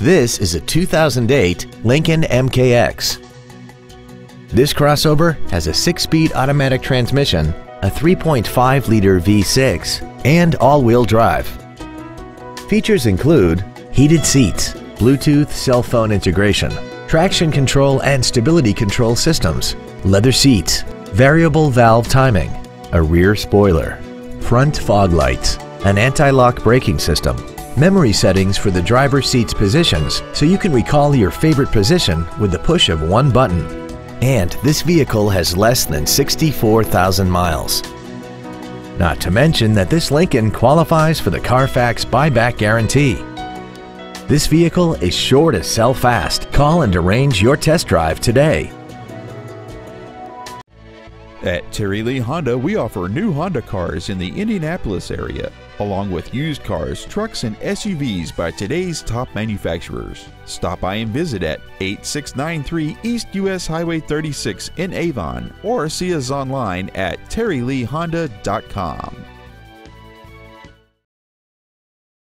This is a 2008 Lincoln MKX. This crossover has a 6-speed automatic transmission, a 3.5-liter V6, and all-wheel drive. Features include heated seats, Bluetooth cell phone integration, traction control and stability control systems, leather seats, variable valve timing, a rear spoiler, front fog lights, an anti-lock braking system, memory settings for the driver's seat's positions so you can recall your favorite position with the push of one button. And this vehicle has less than 64,000 miles. Not to mention that this Lincoln qualifies for the Carfax buyback guarantee. This vehicle is sure to sell fast. Call and arrange your test drive today. At Terry Lee Honda, we offer new Honda cars in the Indianapolis area, along with used cars, trucks, and SUVs by today's top manufacturers. Stop by and visit at 8693 East US Highway 36 in Avon, or see us online at terryleehonda.com.